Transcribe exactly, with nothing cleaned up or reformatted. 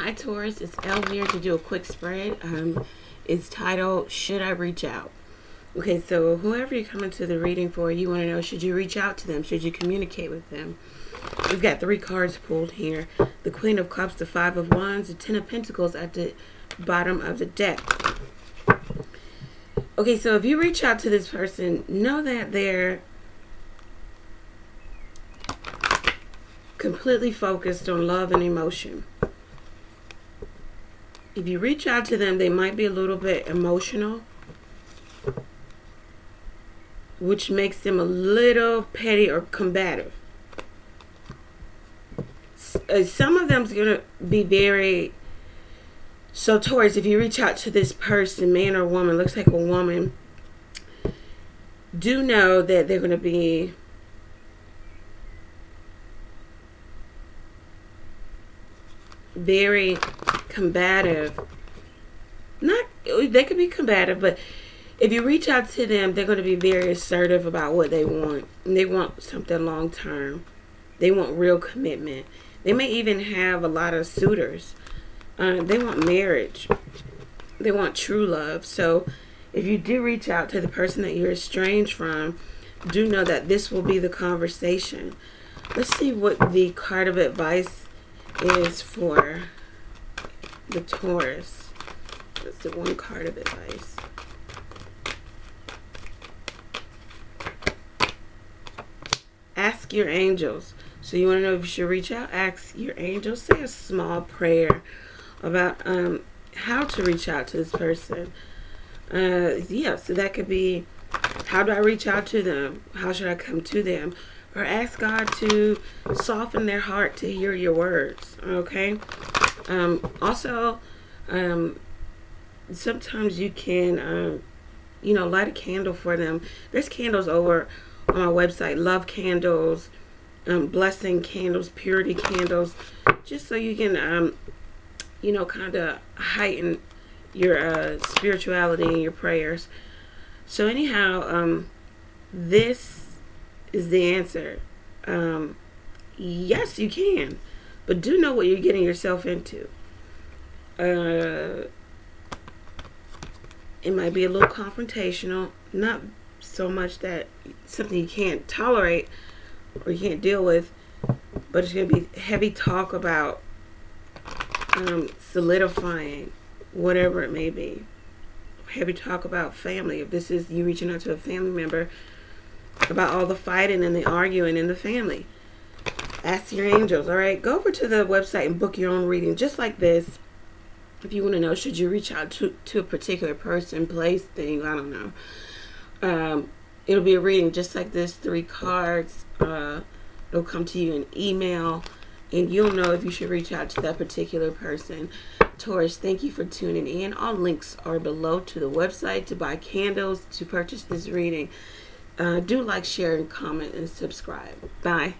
Hi Taurus, it's Elle here to do a quick spread. Um, it's titled, Should I Reach Out? Okay, so whoever you're coming to the reading for, you want to know, should you reach out to them? Should you communicate with them? We've got three cards pulled here. The Queen of Cups, the Five of Wands, the Ten of Pentacles at the bottom of the deck. Okay, so if you reach out to this person, know that they're completely focused on love and emotion. If you reach out to them, they might be a little bit emotional, which makes them a little petty or combative. Some of them's going to be very... So, Taurus, if you reach out to this person, man or woman, looks like a woman, do know that they're going to be very combative. Not, they could be combative, but if you reach out to them, they're going to be very assertive about what they want. And they want something long term. They want real commitment. They may even have a lot of suitors. Uh, they want marriage. They want true love. So if you do reach out to the person that you're estranged from, do know that this will be the conversation. Let's see what the card of advice is for the Taurus. That's the one card of advice. Ask your angels. So you want to know if you should reach out? Ask your angels. Say a small prayer about um, how to reach out to this person. Uh, yeah, so that could be, how do I reach out to them? How should I come to them? Or ask God to soften their heart to hear your words, okay? Um, also, um, sometimes you can, um, you know, light a candle for them. There's candles over on my website, love candles, um, blessing candles, purity candles, just so you can, um, you know, kind of heighten your uh, spirituality and your prayers. So anyhow, um, this is the answer. Um, yes, you can, but do know what you're getting yourself into. Uh, it might be a little confrontational, not so much that something you can't tolerate or you can't deal with, but it's going to be heavy talk about um, solidifying whatever it may be. Heavy talk about family. If this is you reaching out to a family member, about all the fighting and the arguing in the family. Ask your angels, all right? Go over to the website and book your own reading, just like this. If you want to know, should you reach out to, to a particular person, place, thing, I don't know. Um, it'll be a reading just like this, three cards. Uh, it'll come to you in email, and you'll know if you should reach out to that particular person. Taurus, thank you for tuning in. All links are below to the website to buy candles, to purchase this reading. Uh, do like, share, and comment, and subscribe. Bye.